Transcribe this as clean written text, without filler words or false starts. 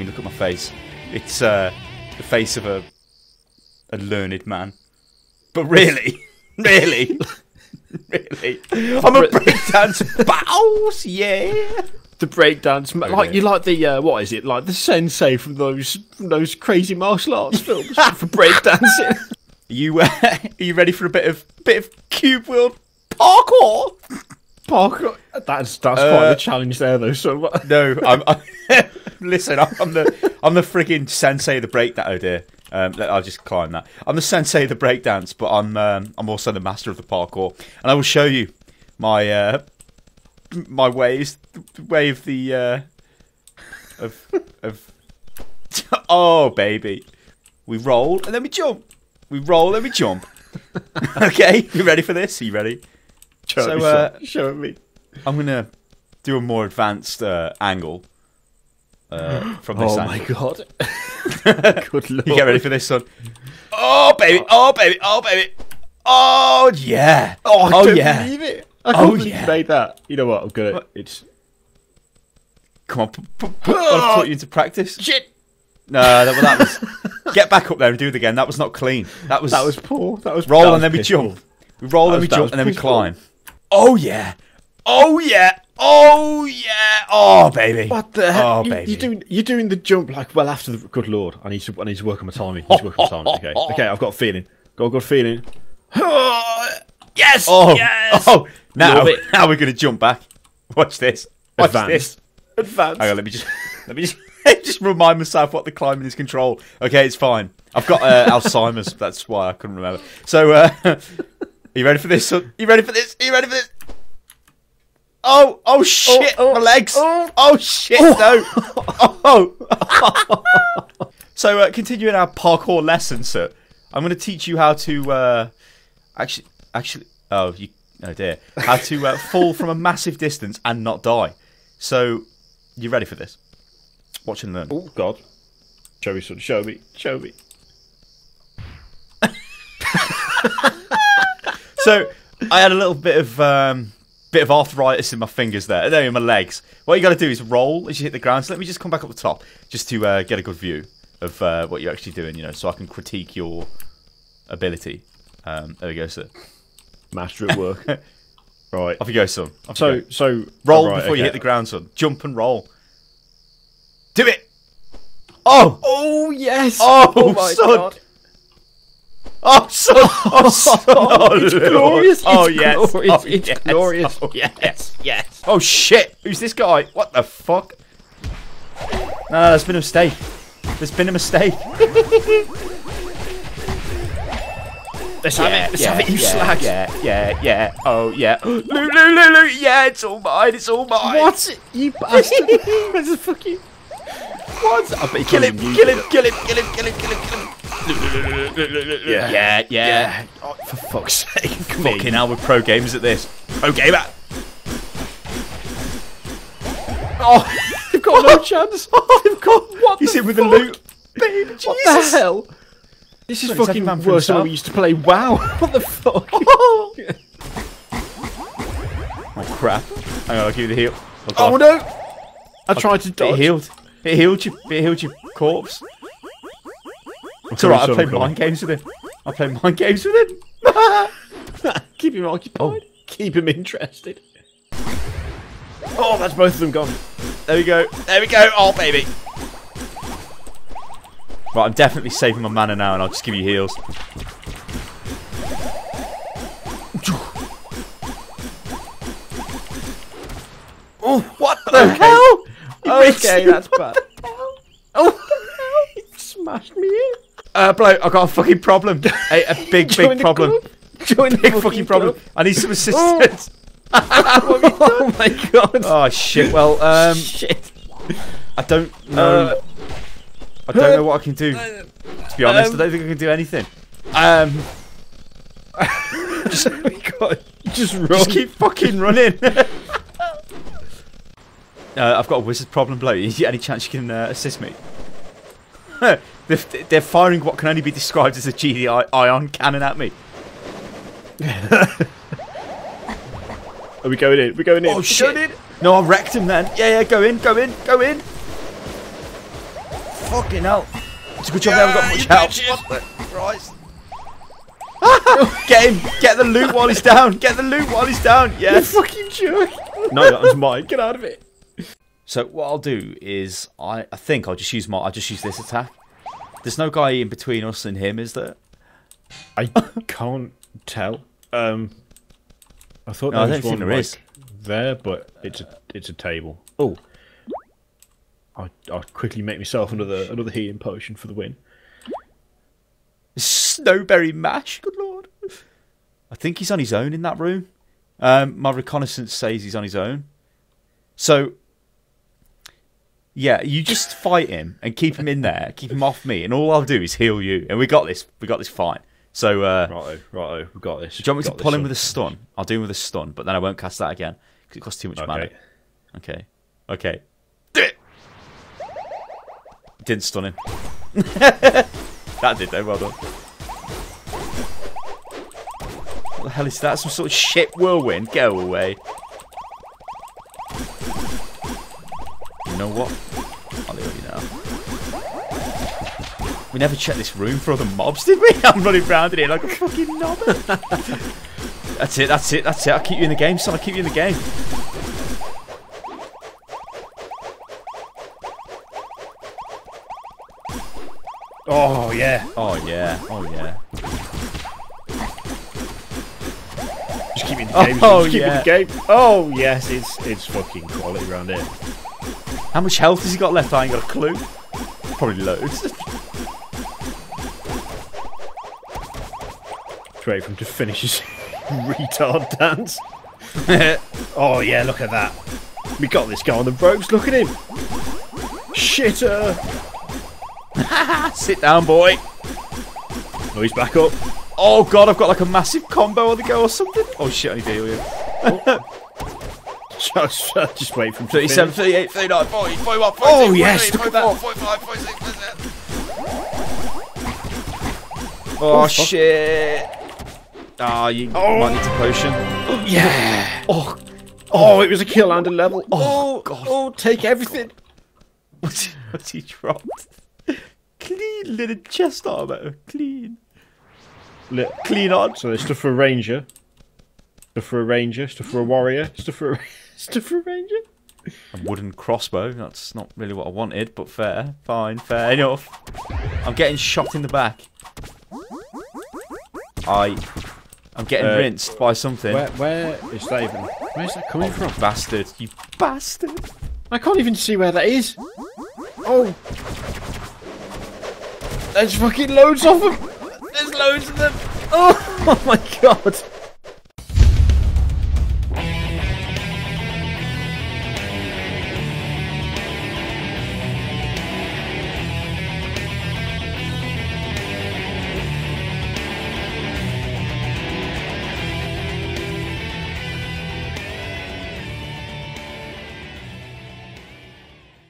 mean, look at my face. It's the face of a learned man. But really, really, really, I'm a breakdance boss, yeah. The breakdance, like you like the what is it, like the sensei from those crazy martial arts films for breakdancing. Are you ready for a bit of Cube World parkour? Parkour. That's quite a challenge there, though. So no, I'm listen, I'm the frigging sensei of the breakdance. Oh dear, I'll just climb that. I'm the sensei of the breakdance, but I'm also the master of the parkour, and I will show you my. My way of the of oh baby, we roll and then we jump, we roll and we jump. Okay, you ready for this? Are you ready? Show me. I'm gonna do a more advanced angle from this. Oh angle. My god! Good lord! You get ready for this, son? Oh baby! Oh baby! Oh baby! Oh yeah! Oh, I don't believe it. I can't believe you made that. You know what? I'm gonna. It's. Come on, I'll put you into practice. Shit. No, that was. Get back up there and do it again. That was not clean. That was poor. That was roll and then we jump. We roll and we jump and then we climb. Oh yeah. Oh yeah. Oh yeah. Oh baby. What the hell? Oh baby. You're doing the jump like well after the. Good lord. I need to work on my timing. Okay. Okay. I've got a feeling. Got a good feeling. Yes. Oh. Yes. Oh. Now we're gonna jump back. Watch this. Watch this. Advance. Hang on, let me just remind myself what the climbing is control. Okay, it's fine. I've got Alzheimer's. That's why I couldn't remember. So, are you ready for this, son? Are you ready for this? Are you ready for this? Oh, oh shit! Oh, oh, my legs. Oh, oh shit! Oh. No. Oh. So, continuing our parkour lesson, sir, I'm gonna teach you how to actually. Oh, you. Oh dear. How to fall from a massive distance and not die. So, you ready for this? Watch and learn. Oh, God. Show me, son. Show me. Show me. So, I had a little bit of arthritis in my fingers there. No, in my legs. What you got to do is roll as you hit the ground. So, let me just come back up the top just to get a good view of what you're actually doing, you know, so I can critique your ability. There we go, sir. Master at work. Right. Off you go, son. So roll before you hit the ground, son. Jump and roll. Do it! Oh! Oh, yes! Oh, my son! God. Oh, son! Oh, son! Oh, it's glorious! Oh, yes! Oh, it's glorious! Oh, yes! Yes! Oh, shit! Who's this guy? What the fuck? No, there's been a mistake. There's been a mistake. Let's have it, you slag. Yeah. Oh, yeah. Lulu, yeah, it's all mine, it's all mine. What? You bastard. That's a fucking... What? I bet kill him. Yeah. Oh, for fuck's sake. Fucking hell, we're pro gamers at this. Pro gamer. Oh, they've got no chance. They've got... What He's the with the loot. Babe, Jesus. What the hell? This is fucking worse than we used to play. Wow, what the fuck? Oh, oh crap! Hang on, I'll give you the heal. Oh no! I tried to dodge. It healed. It healed you. It healed your corpse. It's alright. I play mind games with him. I play mind games with him. Keep him occupied. Oh. Keep him interested. Oh, that's both of them gone. There we go. There we go. Oh baby. Right, I'm definitely saving my mana now, and I'll just give you heals. Oh, what the hell? Okay, that's bad. Oh, he smashed me in. Bloke, I've got a fucking problem. A big problem. Big fucking problem. I need some assistance. Oh my god. Oh shit. Well, shit. I don't know. I don't know what I can do. To be honest, I don't think I can do anything. Just keep fucking running. I've got a wizard problem, bloke. Is there any chance you can assist me? They're firing what can only be described as a GD ion cannon at me. Are we going in? We're going in. Oh shit! No, I wrecked him then. Yeah, go in, go in, go in. Fucking hell. It's a good job I haven't got much help. What the Christ. Get him! Get the loot while he's down! Get the loot while he's down! Yes! You fucking jerk! No, that was mine. Get out of it! So what I'll do is I think I'll just use I just use this attack. There's no guy in between us and him, is there? I can't tell. I thought there was one like there, but it's a table. Oh, I'll quickly make myself another healing potion for the win. Snowberry mash, good lord. I think he's on his own in that room. My reconnaissance says he's on his own. So, yeah, you just fight him and keep him in there, keep him off me, and all I'll do is heal you. And we got this. We got this fight. So, righto, we got this. Do you want me to pull him with a stun? I'll do him with a stun, but then I won't cast that again because it costs too much mana. Okay. Do it. Didn't stun him. That did though, well done. What the hell is that? Some sort of shit whirlwind? Go away. You know what? I'll leave you now. We never checked this room for other mobs, did we? I'm running round in here like a fucking knob. That's it. I'll keep you in the game, son. I'll keep you in the game. Oh yeah! Oh yeah! Oh yeah! Just keep me in the game. Oh yes, it's fucking quality around here. How much health has he got left? I ain't got a clue. Probably loads. Just wait for him to finish his retard dance. Oh yeah! Look at that. We got this guy on the ropes. Look at him. Shitter. Sit down, boy. Oh, he's back up. Oh, God, I've got like a massive combo on the go or something. Oh, shit, I need to heal you. Just wait for him to 37, 38, 39, 40, 41, 42, oh, yes, 44, 45, 46, 47. Oh, shit. Ah, you might need a potion. Yeah. Oh, it was a kill and a level. Oh, God. Oh, take everything. What's he dropped? Clean little chest armor. Clean on. So there's stuff for a ranger. Stuff for a ranger. Stuff for a warrior. Stuff for a ranger. A wooden crossbow. That's not really what I wanted, but fair. Fine. Fair enough. I'm getting shot in the back. I'm getting rinsed by something. Where is that even? Where's that coming from? Bastard. You bastard. I can't even see where that is. Oh. There's fucking loads of them! There's loads of them! Oh my god!